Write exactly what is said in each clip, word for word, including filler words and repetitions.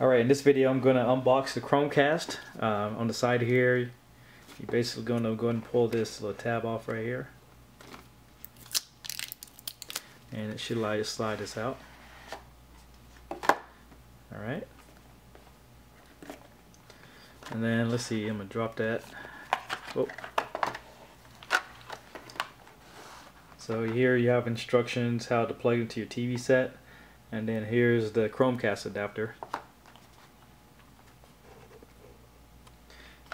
Alright, in this video I'm going to unbox the Chromecast. Um, on the side here, you're basically going to go ahead and pull this little tab off right here. And it should allow you to slide this out. Alright. And then, let's see, I'm going to drop that. Oh. So here you have instructions how to plug into your T V set. And then here's the Chromecast adapter.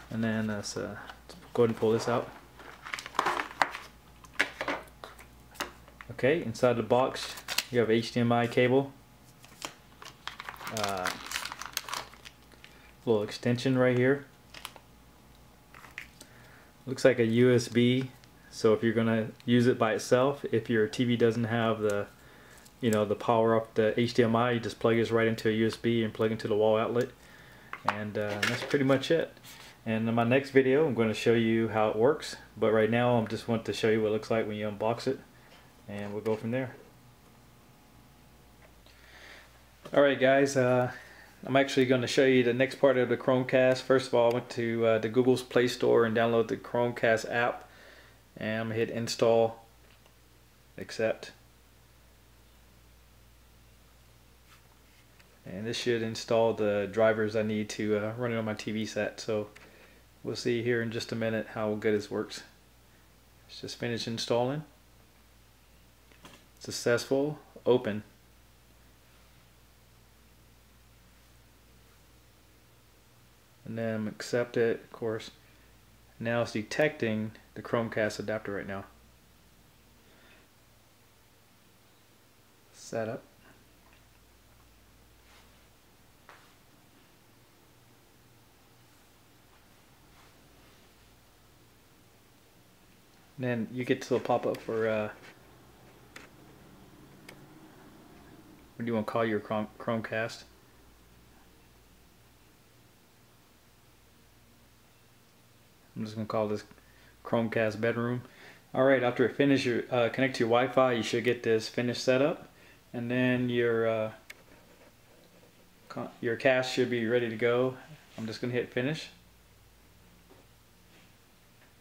And then uh, so let's go ahead and pull this out. Okay, inside the box you have H D M I cable, uh, little extension right here. Looks like a U S B, so if you're gonna use it by itself, if your T V doesn't have the, you know, the power up the H D M I, you just plug this right into a U S B and plug into the wall outlet, and uh, that's pretty much it. And in my next video I'm going to show you how it works, but right now I just want to show you what it looks like when you unbox it, and we'll go from there. Alright guys, uh, I'm actually going to show you the next part of the Chromecast. First of all, I went to uh, the Google's Play Store and downloaded the Chromecast app, and I'm going to hit install, accept, and this should install the drivers I need to uh, run it on my T V set. So we'll see here in just a minute how good this works. It's just finished installing. Successful. Open. And then accept it, of course. Now it's detecting the Chromecast adapter right now. Set up. And then you get to the pop-up for uh, what do you want to call your Chromecast? I'm just going to call this Chromecast Bedroom. Alright, after it finishes your, uh, connect to your Wi-Fi, you should get this finished setup, and then your uh, your cast should be ready to go. I'm just going to hit finish.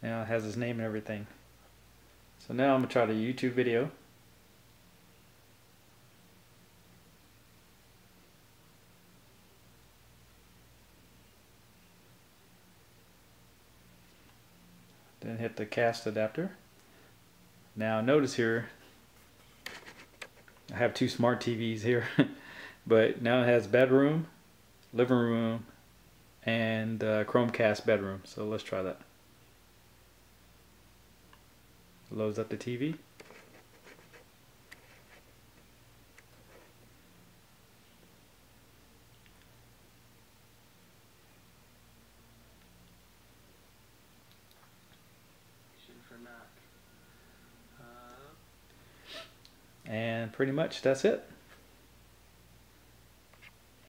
Now it has his name and everything. So now I'm going to try the YouTube video. Then hit the cast adapter. Now notice here, I have two smart T Vs here, but now it has bedroom, living room, and uh, Chromecast bedroom. So let's try that. Loads up the T V. And pretty much that's it.